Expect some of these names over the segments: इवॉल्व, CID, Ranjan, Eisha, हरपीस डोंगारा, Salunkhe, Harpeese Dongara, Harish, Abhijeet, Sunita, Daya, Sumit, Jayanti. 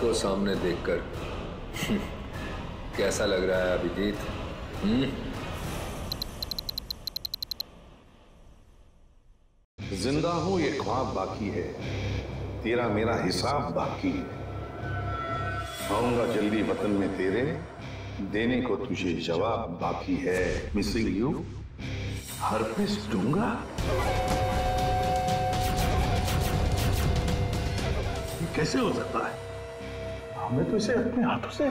को सामने देखकर कैसा लग रहा है अभिजीत? जिंदा हूं ये ख्वाब बाकी है, तेरा मेरा हिसाब बाकी है। आऊंगा जल्दी वतन में तेरे, देने को तुझे जवाब बाकी है। मिसिंग यू हरपीस डोंगरा। कैसे हो सकता है? मैं तो इसे अपने हाथों से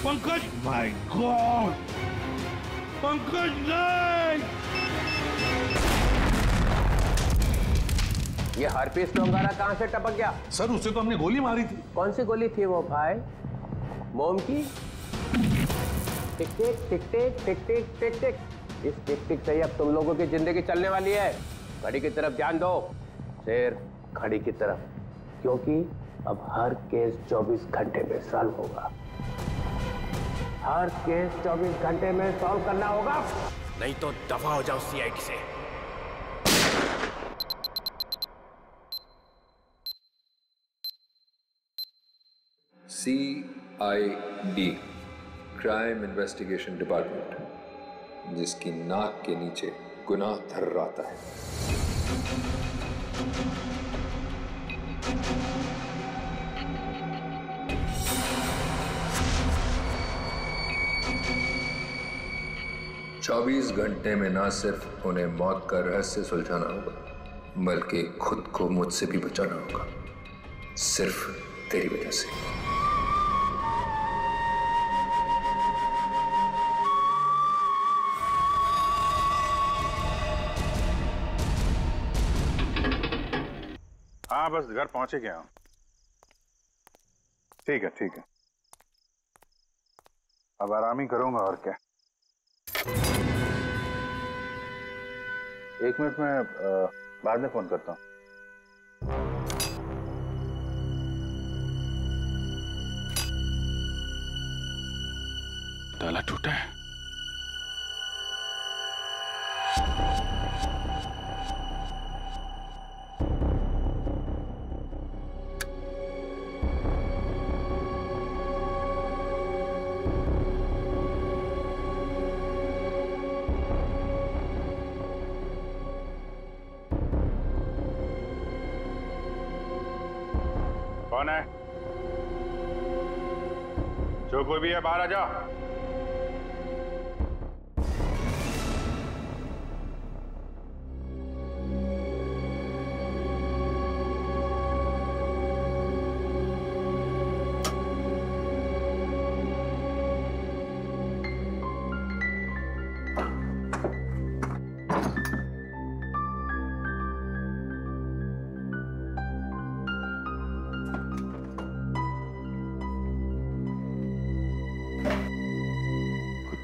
पंकज, माय गॉड पंकज नहीं। ये हरपीस डोंगारा कहां से टपक गया? सर उसे तो हमने गोली मारी थी। कौन सी गोली थी वो भाई? मोम की? टिक टिक टिक टिक टिक टिक टिक टिक। इस टिक-टिक से अब तुम लोगों की जिंदगी चलने वाली है। घड़ी की तरफ ध्यान दो, सिर्फ घड़ी की तरफ, क्योंकि अब हर केस 24 घंटे में सॉल्व होगा। हर केस 24 घंटे में सॉल्व करना होगा, नहीं तो दफा हो जाओ सीआईडी से। CID क्राइम इन्वेस्टिगेशन डिपार्टमेंट, जिसकी नाक के नीचे गुनाह थर्राता है। चौबीस घंटे में ना सिर्फ उन्हें मौत का रहस्य सुलझाना होगा, बल्कि खुद को मुझसे भी बचाना होगा, सिर्फ तेरी वजह से। हाँ बस घर पहुंचे क्या? ठीक है ठीक है, अब आराम ही करूंगा और क्या। एक मिनट में बाद में फोन करता हूँ। ताला टूटा है। जो कोई भी है बाहर आ जा।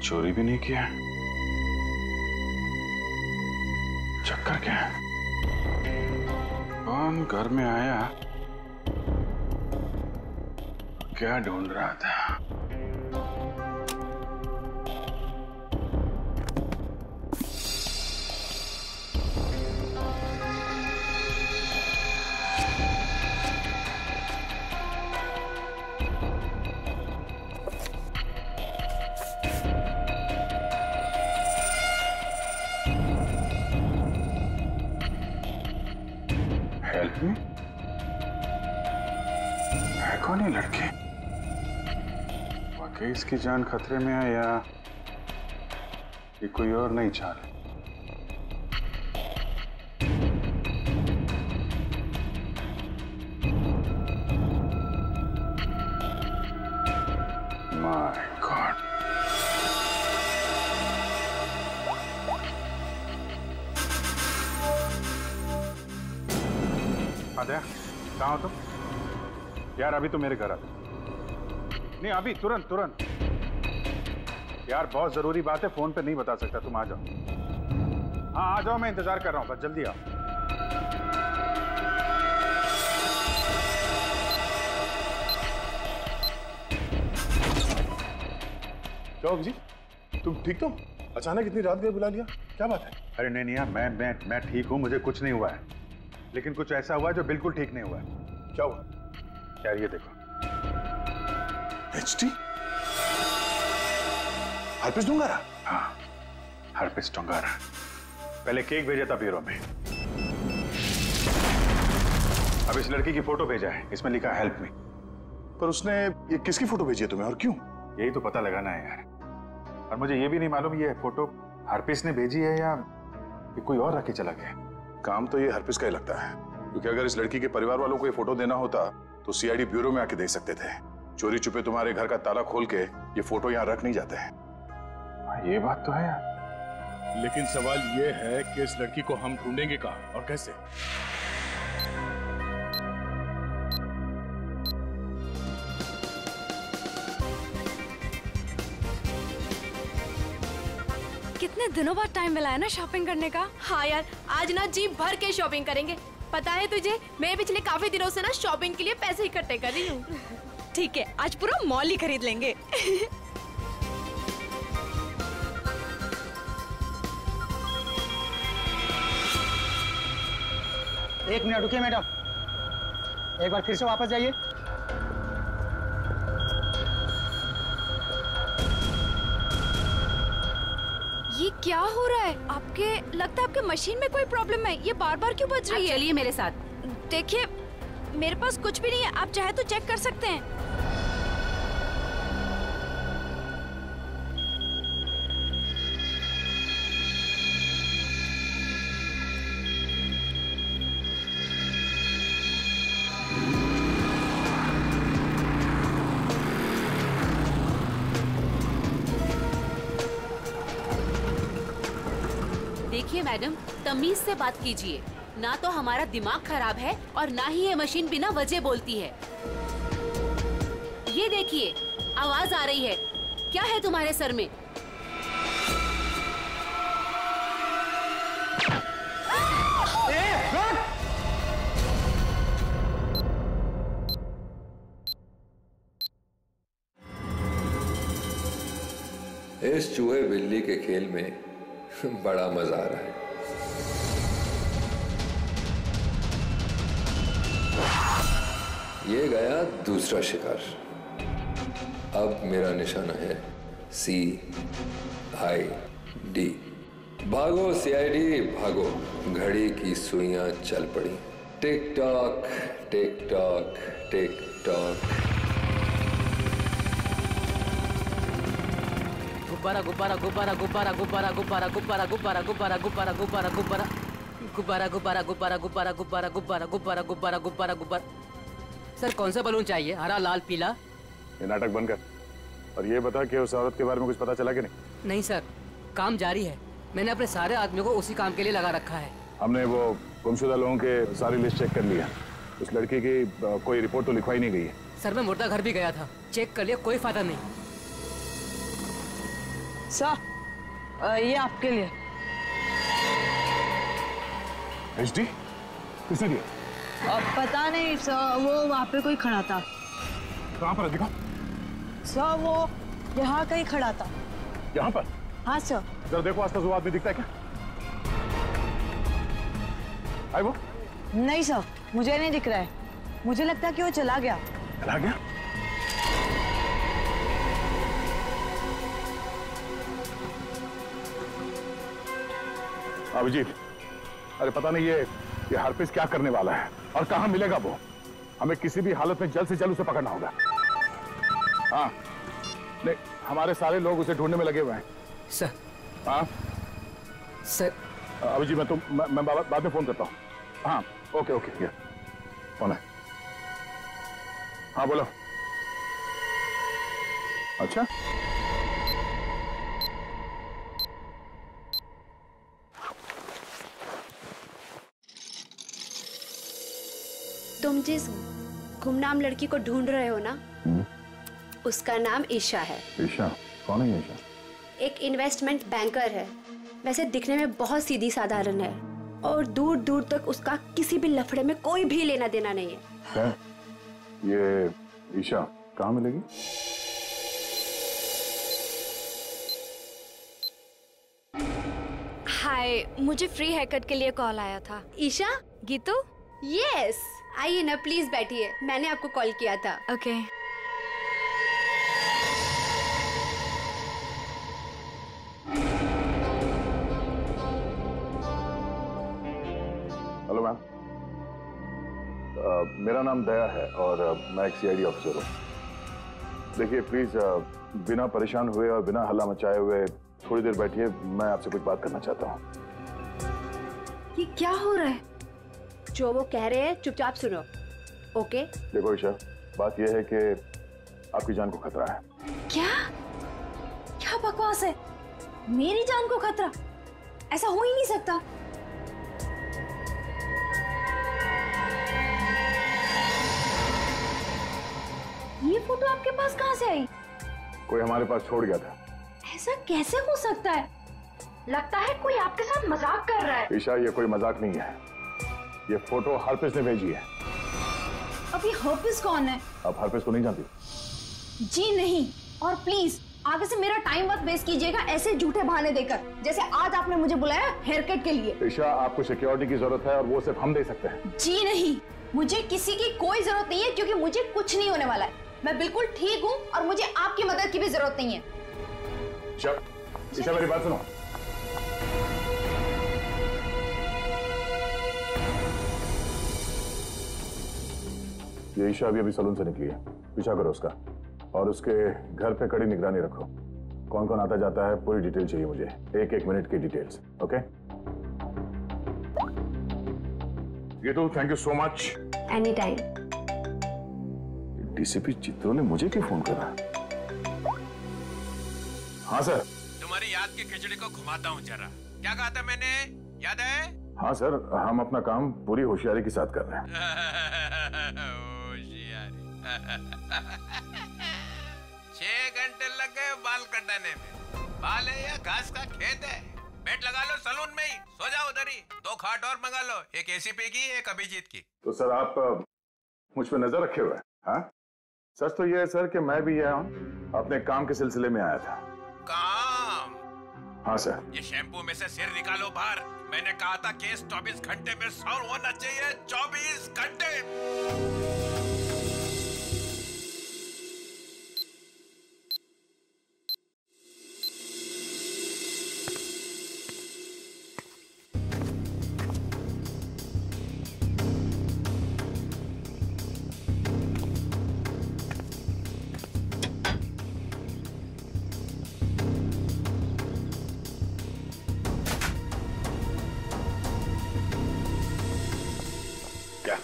चोरी भी नहीं किया, चक्कर क्या है? कौन घर में आया, क्या ढूंढ रहा था? इसकी जान खतरे में है या ये कोई और नहीं चाह रहा? My God. आद्या, कहाँ हो तुम? यार अभी तो मेरे घर आ जाओ। नहीं अभी तुरंत तुरंत। यार बहुत जरूरी बात है, फोन पे नहीं बता सकता, तुम आ जाओ। हाँ आ जाओ, मैं इंतजार कर रहा हूँ, बस जल्दी आओ। क्या अभिजीत, तुम ठीक तो? अचानक इतनी रात गए, बुला लिया, क्या बात है? अरे नहीं यार, मैं ठीक हूँ, मुझे कुछ नहीं हुआ है, लेकिन कुछ ऐसा हुआ है जो बिल्कुल ठीक नहीं हुआ है। क्या हुआ? यार ये देखो, एचटी हरपेस डोंगारा। हाँ हरपेस डोंगारा, पहले केक भेजा था ब्यूरो में, अब इस लड़की की फोटो भेजा है, इसमें लिखा है हेल्प मी। पर उसने ये किसकी फोटो भेजी है तुम्हें और क्यों? यही तो पता लगाना है यार, और मुझे ये भी नहीं मालूम ये फोटो हरपेस ने भेजी है या ये कोई और रख के चला गया। काम तो ये हरपेस का ही लगता है, क्योंकि अगर इस लड़की के परिवार वालों को ये फोटो देना होता तो सीआईडी ब्यूरो में आके दे सकते थे। चोरी छुपे तुम्हारे घर का ताला खोल के ये फोटो यहाँ रख नहीं जाते हैं। ये बात तो है यार, लेकिन सवाल ये है कि इस लड़की को हम ढूंढेंगे कहाँ और कैसे? कितने दिनों बाद टाइम मिला है ना शॉपिंग करने का। हाँ यार, आज ना जी भर के शॉपिंग करेंगे। पता है तुझे, मैं पिछले काफी दिनों से ना शॉपिंग के लिए पैसे इकट्ठे कर रही हूँ। ठीक है, आज पूरा मॉल ही खरीद लेंगे। एक मिनट रुकिए मैडम, एक बार फिर से वापस जाइए। ये क्या हो रहा है? आपके लगता है आपके मशीन में कोई प्रॉब्लम है, ये बार बार क्यों बज रही है? चलिए मेरे साथ। देखिए मेरे पास कुछ भी नहीं है, आप चाहे तो चेक कर सकते हैं। मैडम तमीज से बात कीजिए, ना तो हमारा दिमाग खराब है और ना ही ये मशीन बिना वजह बोलती है। ये देखिए आवाज आ रही है, क्या है तुम्हारे सर में? इस चूहे बिल्ली के खेल में बड़ा मजा आ रहा है। ये गया दूसरा शिकार, अब मेरा निशाना है CID। भागो CID भागो, घड़ी की सुइयां चल पड़ी। Tick tock tick tock tick tock. गुब्बारा गुब्बारा गुब्बारा गुब्बारा गुब्बारा गुब्बारा गुब्बारा गुब्बारा गुब्बारा गुब्बारा गुब्बारा गुब्बारा गुब्बारा गुब्बारा गुब्बारा गुब्बारा गुब्बारा गुब्बारा गुब्बारा गुब्बारा गुब्बारा। सर कौन सा बलून चाहिए, हरा, लाल, पीला? ये नाटक बंद कर और ये बता कि उस औरत के बारे में कुछ पता चला कि नहीं? नहीं सर, काम जारी है, मैंने अपने सारे आदमियों को उसी काम के लिए लगा रखा है। हमने वो गुमशुदा लोगों के सारी लिस्ट चेक कर लिया, उस लड़की की कोई रिपोर्ट तो लिखवाई नहीं गई है। सर मैं मुर्दा घर भी गया था, चेक कर लिया, कोई फायदा नहीं। सर ये आपके लिए। एचडी किसे दिया? पता नहीं सर, वो वहाँ पे कोई खड़ा था। कहाँ पर? दिखा सर, वो यहाँ कहीं खड़ा था। यहाँ पर? हाँ सर। जरा देखो आसपास वो आदमी दिखता है क्या? आई वो? नहीं सर, मुझे नहीं दिख रहा है, मुझे लगता है कि वो चला गया। चला गया? अभिजीत, अरे पता नहीं ये हरपेस क्या करने वाला है और कहाँ मिलेगा वो। हमें किसी भी हालत में जल्द से जल्द उसे पकड़ना होगा। हाँ नहीं, हमारे सारे लोग उसे ढूंढने में लगे हुए हैं सर। हाँ सर, अभिजीत मैं बाद में फोन करता हूँ। हाँ ओके ओके, ये फोन है। हाँ बोलो। अच्छा तुम जिस गुमनाम लड़की को ढूंढ रहे हो ना उसका नाम ईशा है। ईशा कौन है? ईशा एक इन्वेस्टमेंट बैंकर है। वैसे दिखने में बहुत सीधी साधारण है और दूर दूर तक उसका किसी भी लफड़े में कोई भी लेना देना नहीं है। ये ईशा कहाँ मिलेगी? हाय, मुझे फ्री हेयरकट के लिए कॉल आया था। ईशा? गीतू? यस, आइए ना प्लीज बैठिए, मैंने आपको कॉल किया था। ओके हेलो मैम, मेरा नाम दया है और मैं एक CID ऑफिसर हूँ। देखिए प्लीज़ बिना परेशान हुए और बिना हल्ला मचाए हुए थोड़ी देर बैठिए, मैं आपसे कुछ बात करना चाहता हूँ। ये क्या हो रहा है? जो वो कह रहे हैं चुपचाप सुनो, ओके? देखो ईशा, बात यह है कि आपकी जान को खतरा है। क्या क्या बकवास है? मेरी जान को खतरा? ऐसा हो ही नहीं सकता। ये फोटो आपके पास कहाँ से आई? कोई हमारे पास छोड़ गया था। ऐसा कैसे हो सकता है? लगता है कोई आपके साथ मजाक कर रहा है। ईशा ये कोई मजाक नहीं है, ये फोटो हरपेस ने भेजी है। अब ये हरपेस कौन है? आप हरपेस को नहीं जानती? जी नहीं, और प्लीज आगे से मेरा टाइम मत वेस्ट कीजिएगा ऐसे झूठे बहाने देकर, जैसे आज आपने मुझे बुलाया हेयर कट के लिए। ईशा आपको सिक्योरिटी की जरूरत है और वो सिर्फ हम दे सकते हैं। जी नहीं, मुझे किसी की कोई जरूरत नहीं है, क्योंकि मुझे कुछ नहीं होने वाला है। मैं बिल्कुल ठीक हूँ और मुझे आपकी मदद की भी जरूरत नहीं है। चल ईशा मेरी बात सुनो, ये ईशा अभी सलून से निकली है, पीछा करो उसका और उसके घर पे कड़ी निगरानी रखो। कौन कौन आता जाता है पूरी डिटेल चाहिए मुझे, एक एक मिनट की details. Okay Geetu, thank you so much. Any time. DCP चित्रो ने मुझे क्यों फोन करा? हाँ सर। तुम्हारी याद की खिचड़ी को घुमाता हूँ जरा। क्या कहा था मैंने, याद है? हाँ सर, हम अपना काम पूरी होशियारी के साथ कर रहे हैं। होशियारी। 6 घंटे लग गए बाल कटाने में। बाल है या घास का खेत है? बेड लगा लो सलून में ही, सो जाओ उधर ही। 2 खाट और मंगा लो, एक एसीपी की एक अभिजीत की। तो सर आप मुझ पर नजर रखे हुए हैं? हाँ? सच तो ये है सर कि मैं भी आया हूँ, अपने काम के सिलसिले में आया था। काम? हाँ सर। ये शैम्पू में से सिर निकालो बाहर। मैंने कहा था केस 24 घंटे में सॉल्व होना चाहिए, 24 घंटे।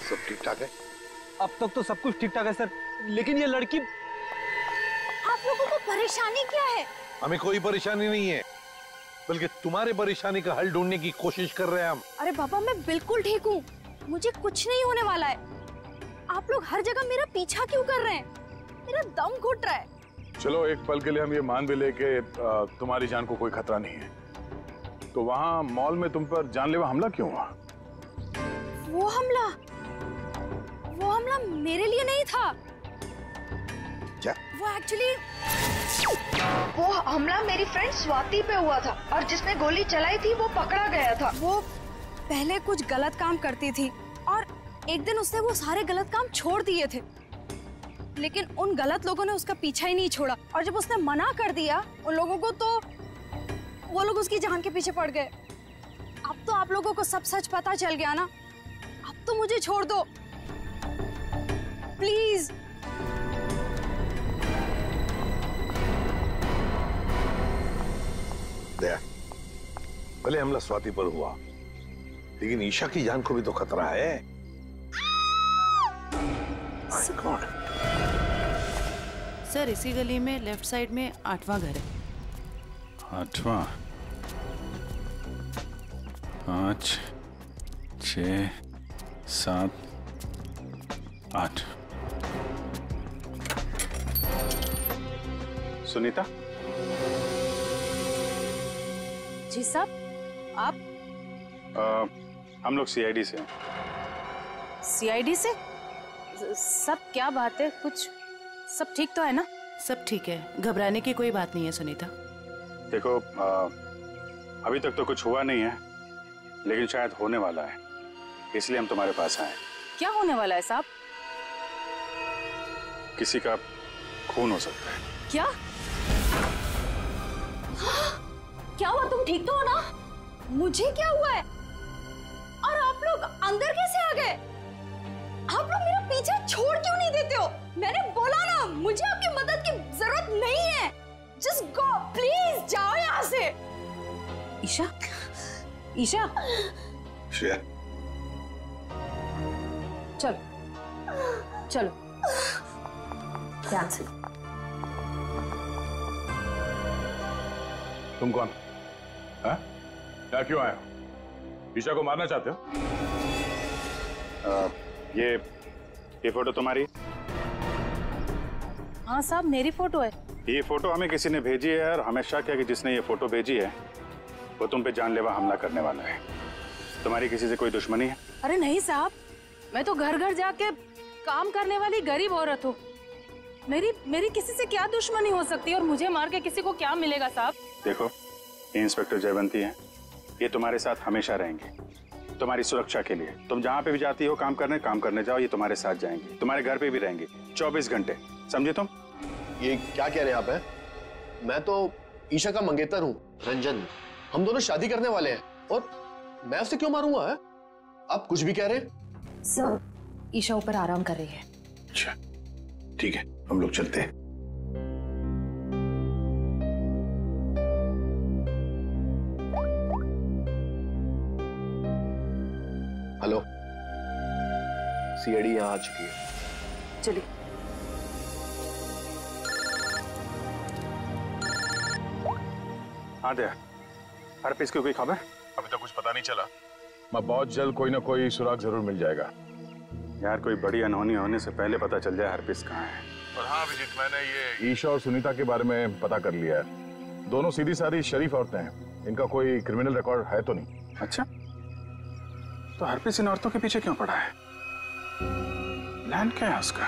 सब ठीक ठाक है? अब तक तो सब कुछ ठीक ठाक है सर, लेकिन ये लड़की। आप लोगों को परेशानी क्या है? हमें कोई परेशानी नहीं है, बल्कि तुम्हारे परेशानी का हल ढूंढने की कोशिश कर रहे हैं हम। अरे बाबा मैं बिल्कुल ठीक हूँ, मुझे कुछ नहीं होने वाला है। आप लोग हर जगह मेरा पीछा क्यों कर रहे हैं? मेरा दम घुट रहा है। चलो एक पल के लिए हम ये मान भी ले के तुम्हारी जान को कोई खतरा नहीं है, तो वहाँ मॉल में तुम पर जानलेवा हमला क्यों हुआ? वो हमला मेरे लिए नहीं था। क्या? वो हमला मेरी फ्रेंड स्वाति पे हुआ था और जिसने गोली चलाई थी वो पकड़ा गया था। वो पहले कुछ गलत काम करती थी और एक दिन उसने वो सारे गलत काम छोड़ दिए थे, लेकिन उन गलत लोगों ने उसका पीछा ही नहीं छोड़ा और जब उसने मना कर दिया उन लोगों को तो वो लोग उसकी जान के पीछे पड़ गए। अब तो आप लोगों को सब सच पता चल गया ना, अब तो मुझे छोड़ दो प्लीज। दया, भले हमला स्वाति पर हुआ, लेकिन ईशा की जान को भी तो खतरा है। सर इसी गली में लेफ्ट साइड में 8वां घर है। 8वां 5 6 7 8। सुनीता जी साहब आप हम लोग CID से हैं। CID से सब क्या बात है, कुछ सब ठीक तो है ना? सब ठीक है, घबराने की कोई बात नहीं है सुनीता। देखो अभी तक तो कुछ हुआ नहीं है लेकिन शायद होने वाला है, इसलिए हम तुम्हारे पास आए। क्या होने वाला है साहब? किसी का खून हो सकता है। क्या क्या हुआ? तुम ठीक तो हो ना? मुझे क्या हुआ है? और आप लोग अंदर कैसे आ गए? आप लोग मेरा पीछा छोड़ क्यों नहीं देते हो? मैंने बोला ना मुझे आपकी मदद की जरूरत नहीं है। Just go, please, जाओ यहाँ से। ईशा, ईशा, श्रेया, चलो, चलो, ध्यान से। तुम कौन? हाँ? क्या क्यों आया? ईशा को मारना चाहते हो? ये फोटो तुम्हारी? हाँ साहब मेरी फोटो है। ये फोटो हमें किसी ने भेजी है और हमें शक है कि जिसने ये फोटो भेजी है वो तुम पे जानलेवा हमला करने वाला है। तुम्हारी किसी से कोई दुश्मनी है? अरे नहीं साहब, मैं तो घर घर जाके काम करने वाली गरीब औरत हूँ। मेरी किसी से क्या दुश्मनी हो सकती है? और मुझे मार के किसी को क्या मिलेगा साहब? देखो ये इंस्पेक्टर जयवंती है, ये तुम्हारे साथ हमेशा रहेंगे तुम्हारी सुरक्षा के लिए। तुम जहाँ पे भी जाती हो काम करने जाओ, ये तुम्हारे साथ जाएंगे, तुम्हारे घर पे भी रहेंगे 24 घंटे, समझे तुम? ये क्या कह रहे हैं आप? है मैं तो ईशा का मंगेतर हूँ रंजन, हम दोनों शादी करने वाले हैं और मैं उससे क्यों मारूंगा? आप कुछ भी कह रहे हैं सर? ईशा ऊपर आराम कर रही है। अच्छा ठीक है, हम लोग चलते हैं। हेलो, CID यहाँ आ चुकी है। चलिए। हाँ दया, हरपीस की कोई खबर? अभी तो कुछ पता नहीं चला। मैं बहुत जल्द कोई ना कोई सुराग जरूर मिल जाएगा। यार कोई बड़ी अनहोनी होने से पहले पता चल जाए हरपीस कहाँ है। और हाँ अभिजीत, मैंने ये ईशा और सुनीता के बारे में पता कर लिया है। दोनों सीधी सारी शरीफ औरतें हैं, इनका कोई क्रिमिनल रिकॉर्ड है तो नहीं। अच्छा तो हरपीस इन औरतों के पीछे क्यों पड़ा है? प्लान क्या है उसका?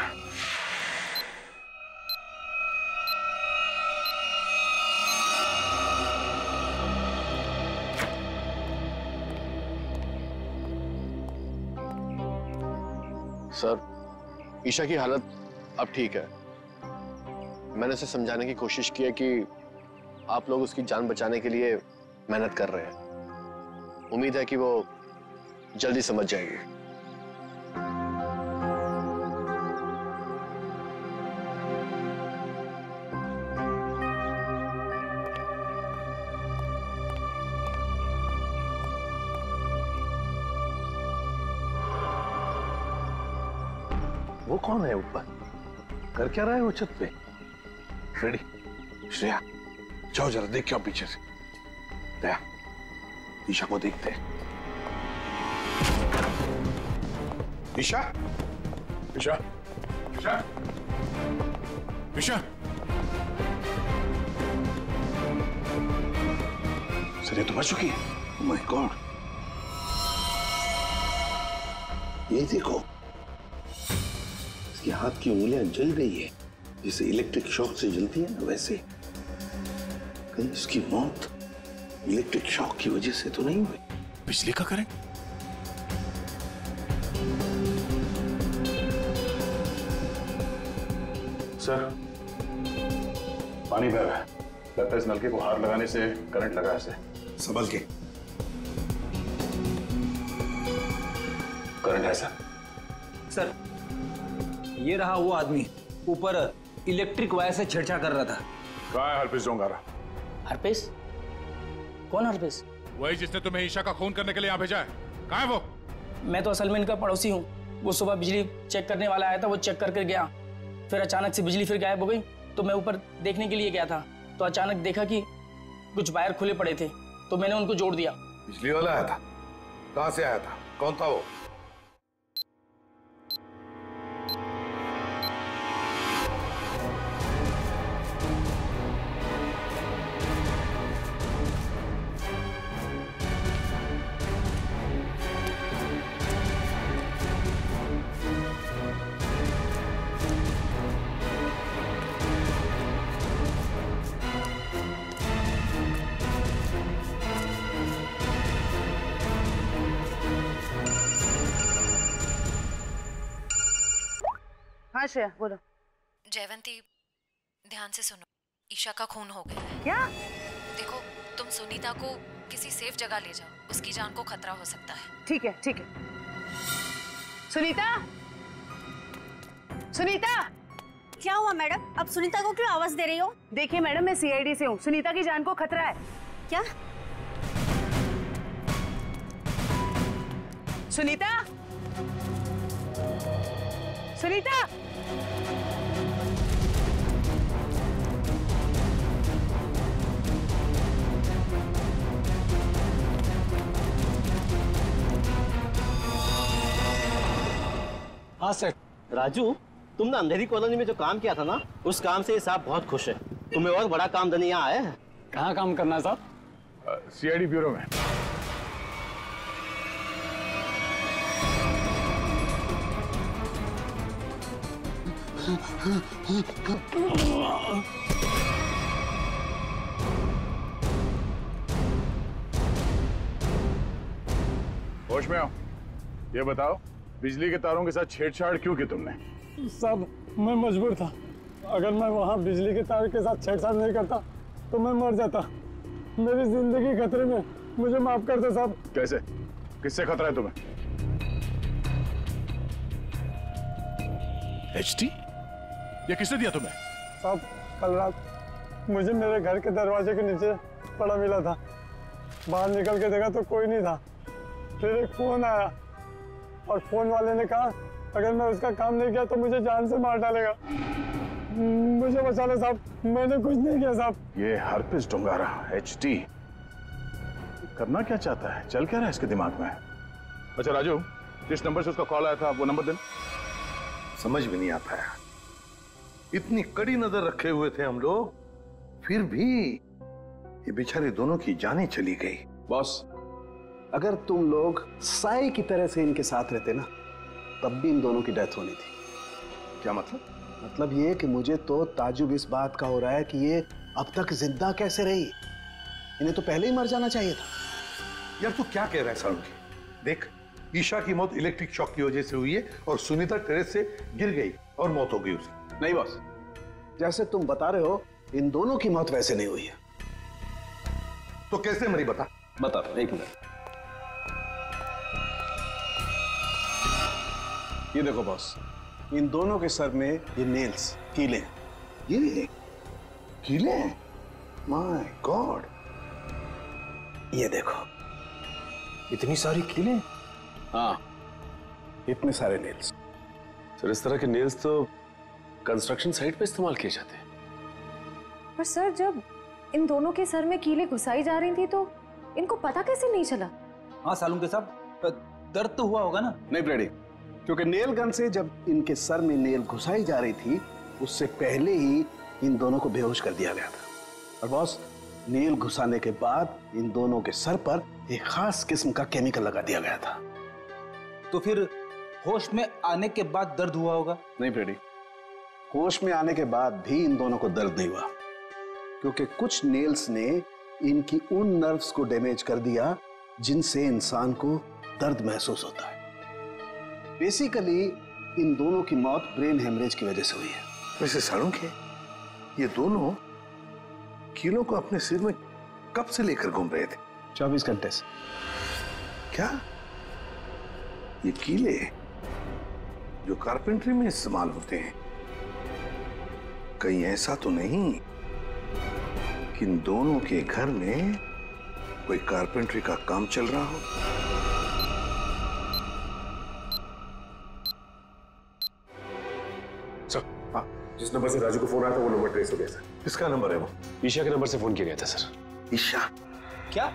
सर ईशा की हालत अब ठीक है। मैंने उसे समझाने की कोशिश की है कि आप लोग उसकी जान बचाने के लिए मेहनत कर रहे हैं। उम्मीद है कि वो जल्दी समझ जाएगी। वो कौन है ऊपर? कर क्या रहा है वो छत पे? रेडी श्रेया जाओ जरा देख के आओ पीछे से। दया ईशा को देखते हैं। ईशा, ईशा, ईशा, ईशा, सर ये तो मर चुकी है। Oh my God, ये देखो इसके हाथ की उंगलियां जल गई है, जैसे इलेक्ट्रिक शॉक से जलती है ना वैसे। कहीं इसकी मौत इलेक्ट्रिक शॉक की वजह से तो नहीं हुई? बिजली का करंट? सर पानी बह रहा है, लगता है इस नलके को हाथ लगाने से करंट लगा है। सर संभल के, करंट है सर। सर ये रहा वो आदमी ऊपर इलेक्ट्रिक वायर से छेड़छाड़ कर रहा था। कहाँ है हरपेस डोंगारा? हरपेस? कौन हरपेस? वही जिसने तुम्हें ईशा का खून करने के लिए यहाँ भेजा है। कहाँ है वो? मैं तो असल में इनका पड़ोसी हूँ। वो सुबह बिजली चेक करने वाला आया था, वो चेक करके गया, फिर अचानक से बिजली फिर गायब हो गई। तो मैं ऊपर देखने के लिए गया था तो अचानक देखा कि कुछ वायर खुले पड़े थे तो मैंने उनको जोड़ दिया। बिजली वाला आया था? कहाँ से आया था? कौन था वो? बोलो। जयवंती ध्यान से सुनो, ईशा का खून हो गया है। क्या? देखो तुम सुनीता को किसी सेफ जगह ले जाओ, उसकी जान को खतरा हो सकता है। ठीक है ठीक है। सुनीता, सुनीता! क्या हुआ मैडम, अब सुनीता को क्यों आवाज दे रही हो? देखिए मैडम मैं CID से हूँ, सुनीता की जान को खतरा है। क्या? सुनीता, सुनीता! हाँ सर। राजू, तुमने अंधेरी कॉलोनी में जो काम किया था ना, उस काम से साहब बहुत खुश है। तुम्हें और बड़ा काम देने यहाँ आया है। कहाँ काम करना साहब? CID ब्यूरो में। होश में आओ, ये बताओ बिजली के तारों के साथ छेड़छाड़ क्यों की तुमने? साहब मैं मजबूर था, अगर मैं वहाँ बिजली के तार के साथ छेड़छाड़ नहीं करता तो मैं मर जाता। मेरी जिंदगी खतरे में, मुझे माफ कर दो साहब। कैसे? किससे खतरा है तुम्हें? HT ये किसने दिया तुम्हें? साहब कल रात मुझे मेरे घर के दरवाजे के नीचे पड़ा मिला था, बाहर निकल के देखा तो कोई नहीं था। फिर एक फोन आया और फोन वाले ने कहा अगर मैं उसका काम नहीं किया तो मुझे जान से मार डालेगा। मुझे बचा लो साहब, मैंने कुछ नहीं किया साहब। ये हरपिस डोंगारा HT करना क्या चाहता है? चल क्या रहा है इसके दिमाग में? अच्छा राजू, जिस नंबर से उसका कॉल आया था वो नंबर देना। समझ भी नहीं आता है, इतनी कड़ी नजर रखे हुए थे हम लोग, फिर भी ये बेचारे दोनों की जाने चली गई। बॉस, अगर तुम लोग साये की तरह से इनके साथ रहते ना, तब भी इन दोनों की डेथ होनी थी। क्या मतलब? मतलब ये कि मुझे तो ताजुब इस बात का हो रहा है कि ये अब तक जिंदा कैसे रही, इन्हें तो पहले ही मर जाना चाहिए था। यार तू क्या कह रहा है सारुण? देख, ईशा की मौत इलेक्ट्रिक शॉक की वजह से हुई है और सुनीता टेरेस से गिर गई और मौत हो गई उसकी। नहीं बॉस, जैसे तुम बता रहे हो इन दोनों की मौत वैसे नहीं हुई है। तो कैसे मरी बता? बता एक मिनट। ये देखो बॉस, इन दोनों के सर में ये नेल्स, कीले, ये कीले। माय गॉड, ये देखो इतनी सारी कीले। हाँ, इतने सारे नेल्स। सर इस तरह के नेल्स तो कंस्ट्रक्शन साइट पे इस्तेमाल किए जाते हैं। पर सर जब इन दोनों के सर में कीले घुसाई जा रही थी तो इनको पता कैसे नहीं चला? हाँ सालूम के साहब, दर्द तो हुआ होगा ना? नहीं ब्रेडी, क्योंकि नेल गन से जब इनके सर में नेल घुसाई जा रही थी उससे पहले ही इन दोनों को बेहोश कर दिया गया था। और बॉस, नेल घुसाने के बाद इन दोनों के सर पर एक खास किस्म का केमिकल लगा दिया गया था। तो फिर होश में आने के बाद दर्द हुआ होगा? नहीं ब्रेडी, होश में आने के बाद भी इन दोनों को दर्द नहीं हुआ, क्योंकि कुछ नेल्स ने इनकी उन नर्व्स को डैमेज कर दिया जिनसे इंसान को दर्द महसूस होता है। बेसिकली इन दोनों की मौत ब्रेन हेमरेज की वजह से हुई है। वैसे सालुंखे, ये दोनों कीलों को अपने सिर में कब से लेकर घूम रहे थे? 24 घंटे से। क्या ये कीले जो कारपेंट्री में इस्तेमाल होते हैं, कहीं ऐसा तो नहीं कि इन दोनों के घर में कोई कारपेंट्री का काम चल रहा हो? सर, हाँ जिस नंबर से राजू को फोन आया था वो नंबर ट्रेस हो गया सर। किसका नंबर है वो? ईशा के नंबर से फोन किया गया था सर। ईशा? क्या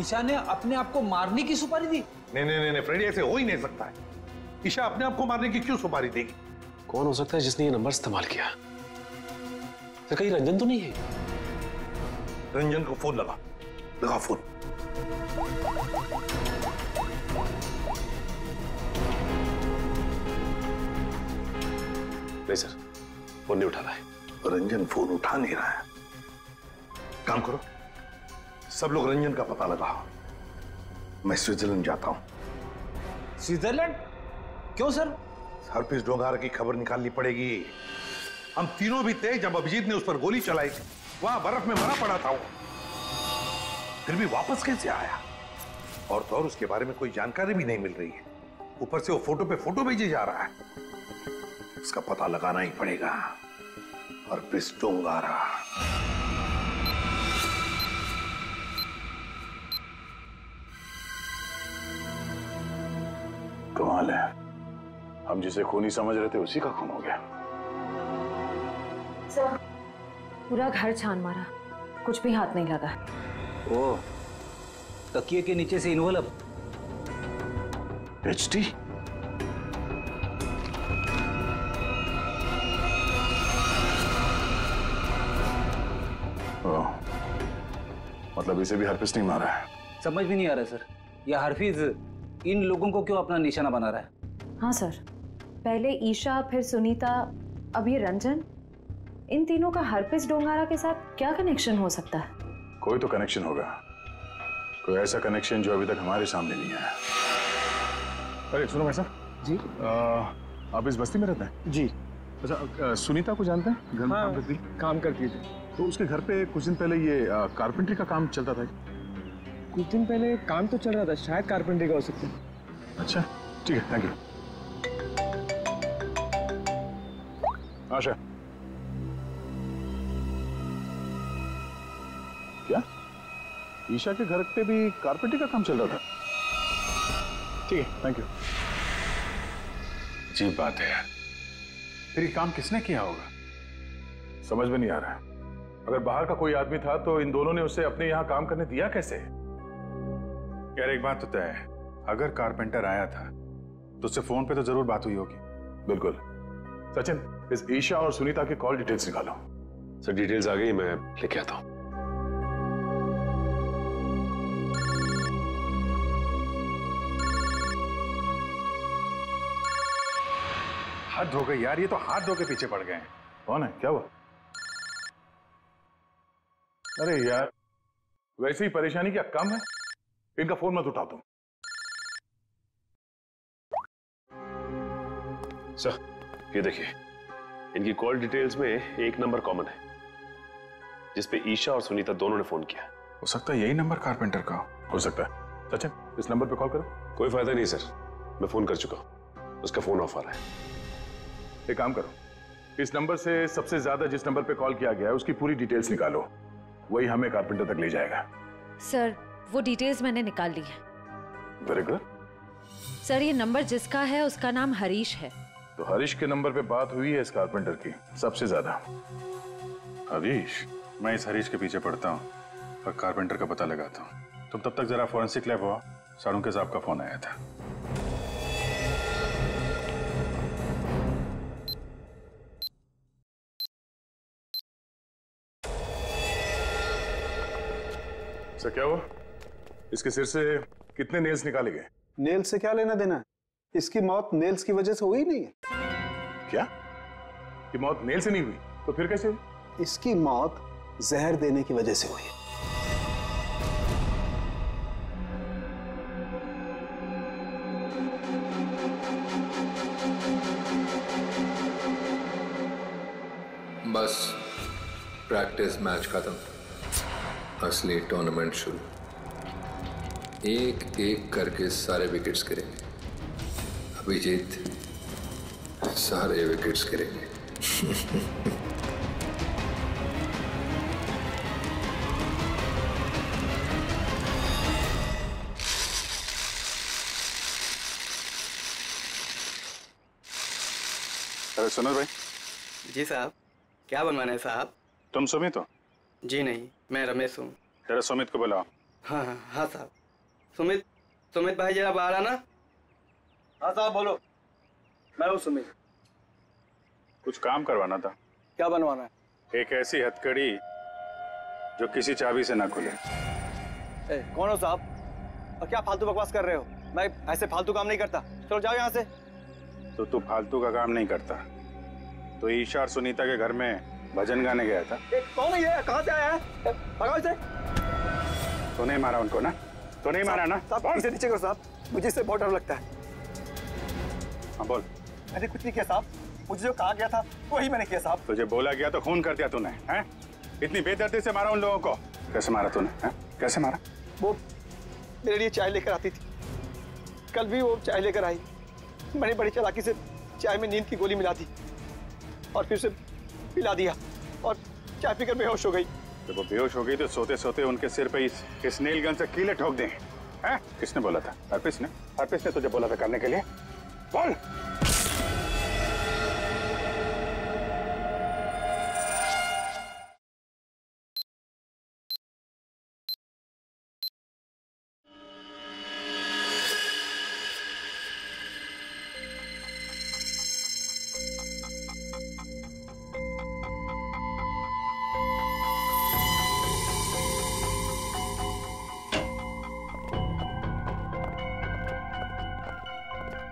ईशा ने अपने आप को मारने की सुपारी दी? नहीं नहीं नहीं फ्रेंड, ऐसे हो ही नहीं सकता है। ईशा अपने आप को मारने की क्यों सुपारी देगी? कौन हो सकता है जिसने ये नंबर इस्तेमाल किया सर? कहीं रंजन तो नहीं है? रंजन को फोन लगा, लगा फोन। नहीं सर, फोन नहीं उठा रहा है। रंजन फोन उठा नहीं रहा है। काम करो, सब लोग रंजन का पता लगाओ। मैं स्विट्जरलैंड जाता हूँ। स्विट्जरलैंड? क्यों सर? हरपीस डोंगारा की खबर निकालनी पड़ेगी। हम तीनों भी थे जब अभिजीत ने उस पर गोली चलाई थी। वहां बर्फ में मरा पड़ा था वो, फिर भी वापस कैसे आया? और तो और उसके बारे में कोई जानकारी भी नहीं मिल रही है। ऊपर से वो फोटो पे फोटो भेजे जा रहा है। इसका पता लगाना ही पड़ेगा। हरपीस डोंगारा। कमाल है, हम जिसे खूनी समझ रहे थे उसी का खून हो गया। सर, पूरा घर छान मारा, कुछ भी हाथ नहीं लगा। ओ, तकिए के नीचे से इनवॉल्व एचटी। मतलब इसे भी हरपीस नहीं मारा है। समझ भी नहीं आ रहा सर, यह हरपीस इन लोगों को क्यों अपना निशाना बना रहा है? हाँ सर, पहले ईशा, फिर सुनीता, अब ये रंजन। इन तीनों का हरपीस डोंगारा के साथ क्या कनेक्शन हो सकता है? कोई तो कनेक्शन होगा, कोई ऐसा कनेक्शन जो अभी तक हमारे सामने नहीं आया। अरे सुनो भाई साहब जी, आप इस बस्ती में रहते हैं? जी। अच्छा, सुनीता को जानते हैं? घर में हाँ, काम करती थी। तो उसके घर पे कुछ दिन पहले ये कारपेंटरी का काम चलता था। कुछ दिन पहले काम तो चल रहा था, शायद कारपेंटरी का हो सकता है। अच्छा ठीक है, थैंक यू। आशा, क्या ईशा के घर पे भी कारपेंटरी का काम चल रहा था? ठीक है, थैंक यू। जी बात है यार, फिर ये काम किसने किया होगा? समझ में नहीं आ रहा है। अगर बाहर का कोई आदमी था तो इन दोनों ने उसे अपने यहाँ काम करने दिया कैसे? यार एक बात तो तय है, अगर कारपेंटर आया था तो उससे फोन पे तो जरूर बात हुई होगी। बिल्कुल। सचिन, इस ईशा और सुनीता के कॉल डिटेल्स निकालो। सर डिटेल्स आ गई, मैं लेके आता हूँ। हाथ धो गए यार, ये तो हाथ धो के पीछे पड़ गए हैं। कौन है, क्या हुआ? अरे यार, वैसे ही परेशानी क्या कम है। इनका फोन मत उठाओ तुम। सर ये देखिए, इनकी कॉल डिटेल्स में एक नंबर कॉमन है जिसपे ईशा और सुनीता दोनों ने फोन किया। हो सकता है यही नंबर कारपेंटर का हो सकता है। सचिन, इस नंबर पे कॉल करो। कोई फायदा नहीं सर, मैं फोन कर चुका हूँ, उसका फोन ऑफ आ रहा है। एक काम करो, इस नंबर से सबसे ज्यादा जिस नंबर पे कॉल किया गया है उसकी पूरी डिटेल्स निकालो, वही हमें कारपेंटर तक ले जाएगा। सर वो डिटेल्स मैंने निकाल ली है। Very good. सर ये नंबर जिसका है उसका नाम हरीश है। तो हरीश के नंबर पे बात हुई है इस कारपेंटर की सबसे ज्यादा। हरीश, मैं इस हरीश के पीछे पड़ता हूँ और कारपेंटर का पता लगाता हूँ। तुम तब तक जरा फॉरेंसिक लैब हुआ, सारुण के साहब का फोन आया था। सर क्या हुआ? इसके सिर से कितने नेल्स निकाले गए? नेल्स से क्या लेना देना है, इसकी मौत नेल्स की वजह से हुई नहीं है। क्या? कि मौत नेल से नहीं हुई तो फिर कैसे हुई? इसकी मौत जहर देने की वजह से हुई है। बस प्रैक्टिस मैच खत्म, असली टूर्नामेंट शुरू। एक एक करके सारे विकेट्स गिरेंगे। अभिजीत, सारे विकेट्स गिरेंगे। अरे सुनो भाई, जी साहब, क्या बनवाना है साहब? तुम सुमित हो? जी नहीं, मैं रमेश हूँ। जरा सुमित को बुलाओ। हाँ हाँ हाँ साहब। सुमित, सुमित भाई जरा बाहर आना। हाँ साहब बोलो। मैं हूँ सुमित। कुछ काम करवाना था। क्या बनवाना है? एक ऐसी हथकड़ी जो किसी चाबी से ना खुले। कौन हो साहब और क्या फालतू बकवास कर रहे हो? मैं ऐसे फालतू काम नहीं करता, चलो जाओ यहाँ से। तो तू फालतू का काम नहीं करता तो ईशा और सुनीता के घर में भजन गाने गया था। कौन है ये? कहाँ से आया है? भगाओ इसे। तो नहीं मारा उनको ना? तो नहीं मारा ना? साहब इसे नीचे करो साहब, मुझे इससे बहुत डर लगता है। हाँ बोल। मैंने कुछ नहीं किया साहब, मुझे जो कहा गया था वही मैंने किया साहब। तुझे बोला गया तो खून कर दिया तूने हैं? इतनी बेदर्दी से मारा उन लोगों को? कैसे मारा तूने? कैसे मारा? वो मेरे लिए चाय लेकर आती थी, कल भी वो चाय लेकर आई। मैंने बड़ी चालाकी से चाय में नींद की गोली मिला दी और फिर उसे पिला दिया और चाय पीकर बेहोश हो गई। जब वो बेहोश हो गई तो सोते सोते उनके सिर पे इस नेल गन से कीले ठोक दें। हैं? किसने बोला था? हरपीस ने? हरपीस ने तुझे बोला था करने के लिए? बोल।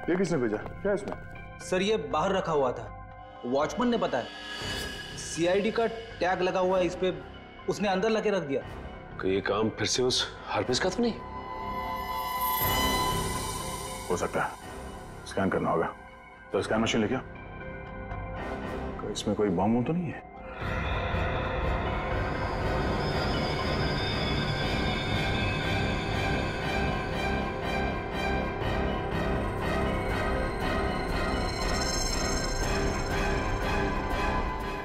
ये किसने भेजा? क्या इसमें? सर ये बाहर रखा हुआ था, वॉचमैन ने बताया। CID का टैग लगा हुआ है इस पे, उसने अंदर लाके रख दिया। ये काम फिर से उस हार्पेस का तो नहीं हो सकता? स्कैन करना होगा, तो स्कैन मशीन लेके आओ। इसमें कोई बम हो तो नहीं है?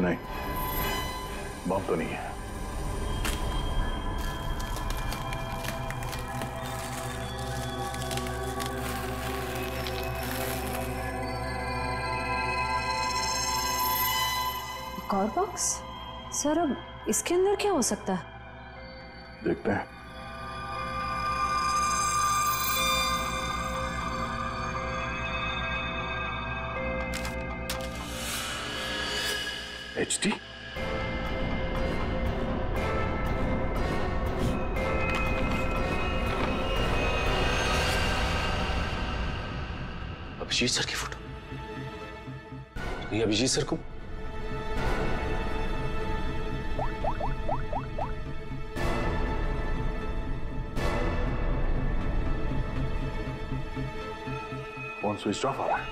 नहीं, बम तो नहीं है। एक और बॉक्स? सर अब इसके अंदर क्या हो सकता है? देखते हैं। HD? अभिजीत सर की फोटो? नहीं, अभिजीत सर को फोन स्विच ऑफ हो रहा है।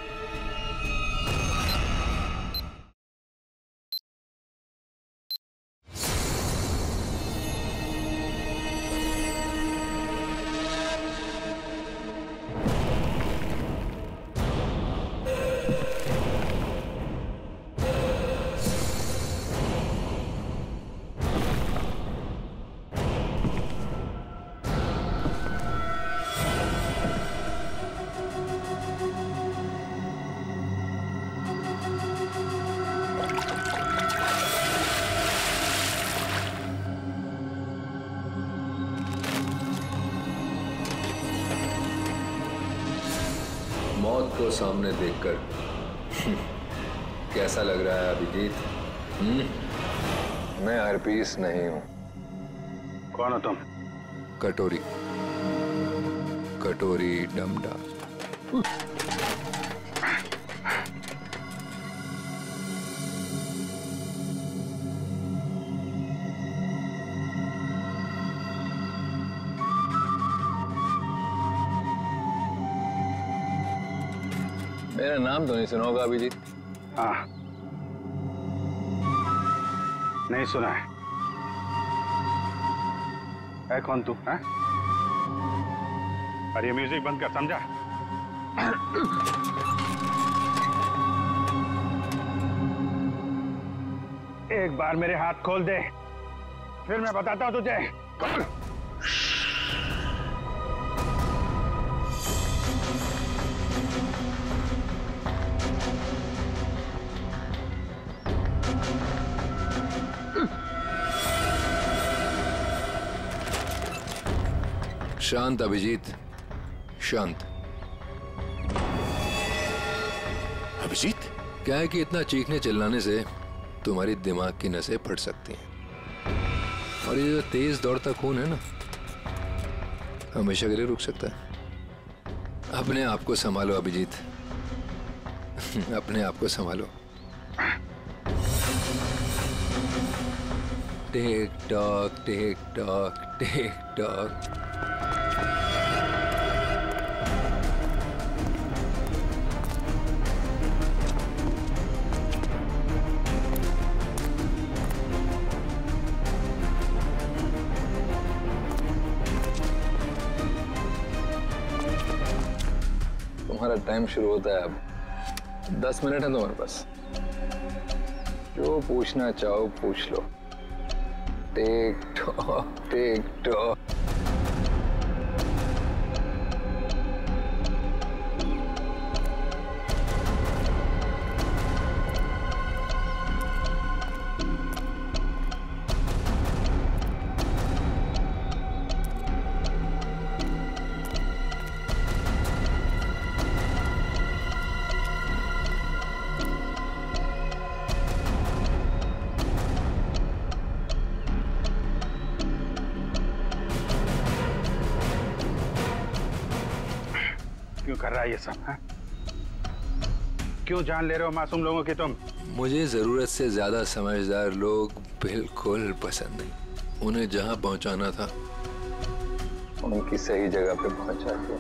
को सामने देखकर कैसा लग रहा है अभिजीत? मैं हरपीस नहीं हूं। कौन हो तुम? कटोरी। कटोरी डमडा। मेरा नाम तो नहीं सुना होगा अभिजीत? हाँ, नहीं सुना है। कौन तू? है? अरे म्यूजिक बंद कर, समझा? एक बार मेरे हाथ खोल दे, फिर मैं बताता हूँ तुझे। शांत अभिजीत, शांत। अभिजीत, क्या है कि इतना चीखने चिल्लाने से तुम्हारी दिमाग की नसें फट सकती हैं और ये जो तेज दौड़ता खून है ना, हमेशा के लिए रुक सकता है। अपने आप को संभालो अभिजीत, अपने आप को संभालो। Tick tock tick tock tick tock. Time शुरू होता है अब। 10 मिनट है तुम्हारे पास, जो पूछना चाहो पूछ लो। Tick tock tick tock. कर रहा है ये सब, है? क्यों जान ले रहे हो मासूम लोगों की तुम? मुझे जरूरत से ज्यादा समझदार लोग बिल्कुल पसंद नहीं। उन्हें जहां पहुंचाना था उनकी सही जगह पे पहुंचा दिया।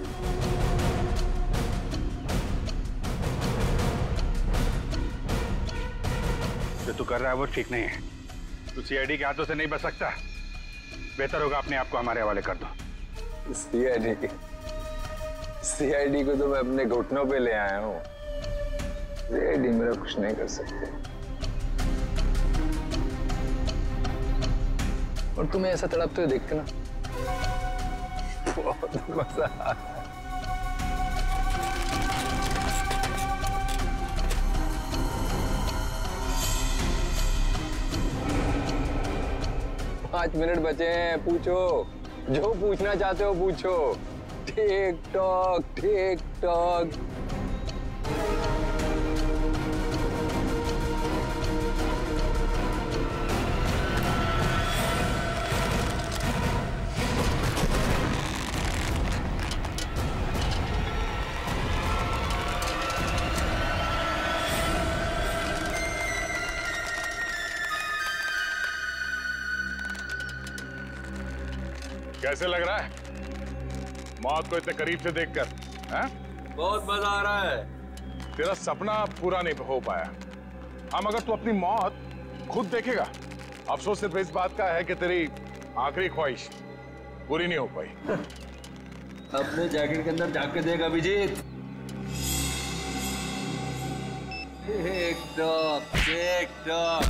जो तू कर रहा है वो ठीक नहीं है। तू CID के हाथों से नहीं बच सकता। बेहतर होगा अपने आप को हमारे हवाले कर दो। CID को तो मैं अपने घुटनों पे ले आया हूँ। CID मेरा कुछ नहीं कर सकते। और तुम्हें ऐसा तड़पते हुए देखते ना, बहुत मजा आ रहा है। पांच मिनट बचे हैं, पूछो जो पूछना चाहते हो पूछो। Tick tock tick tock. कैसे लग रहा है मौत को इतने करीब से देखकर? बहुत मजा आ रहा है। तेरा सपना पूरा नहीं हो पाया। हाँ, मगर तू अपनी मौत खुद देखेगा। अफसोस सिर्फ इस बात का है कि तेरी आखिरी ख्वाहिश पूरी नहीं हो पाई। अपने जैकेट के अंदर झाँक के देख अभिजीत। एक टॉप। Tick tock.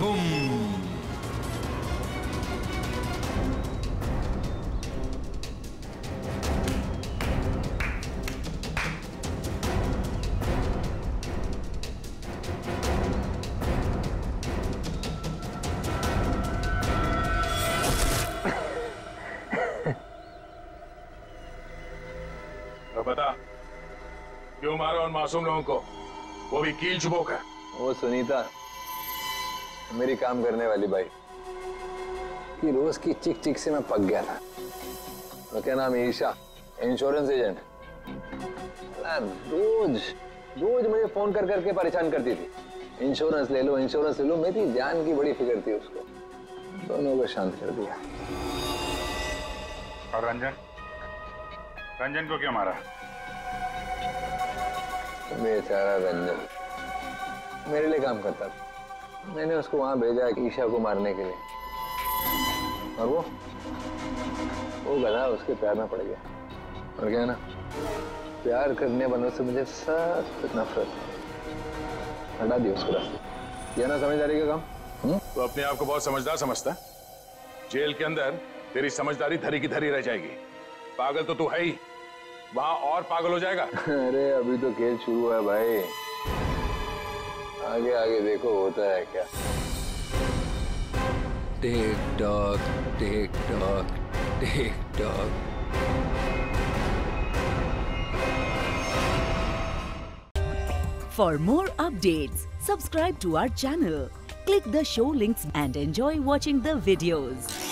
बूम। मासूम लोगों को, वो भी कील चुभोक है। वो सुनीता मेरी काम करने वाली भाई की रोज की चिक चिक से मैं पक गया था। उसका नाम ईशा, इंश्योरेंस एजेंट। रोज मुझे फोन कर करके परेशान करती थी। इंश्योरेंस ले लो। मेरी जान की बड़ी फिक्र थी उसको। दोनों को शांत कर दिया। और रंजन को क्यों मारा? बेचारा रंजन मेरे लिए काम करता था। मैंने उसको वहां भेजा ईशा को मारने के लिए। और वो गधा उसके प्यार में पड़ गया। और क्या है ना, प्यार करने वालों से मुझे सख्त नफरत है। हटा दिया उसको रास्ते। यह ना समझदारी का काम। तो अपने आप को बहुत समझदार समझता? जेल के अंदर तेरी समझदारी धरी की धरी रह जाएगी। पागल तो तू है ही, वहाँ और पागल हो जाएगा। अरे अभी तो खेल शुरू हुआ है भाई, आगे आगे देखो होता है क्या। Tick tock tick tock tick tock. For more updates, subscribe to our channel, click the show links and enjoy watching the videos.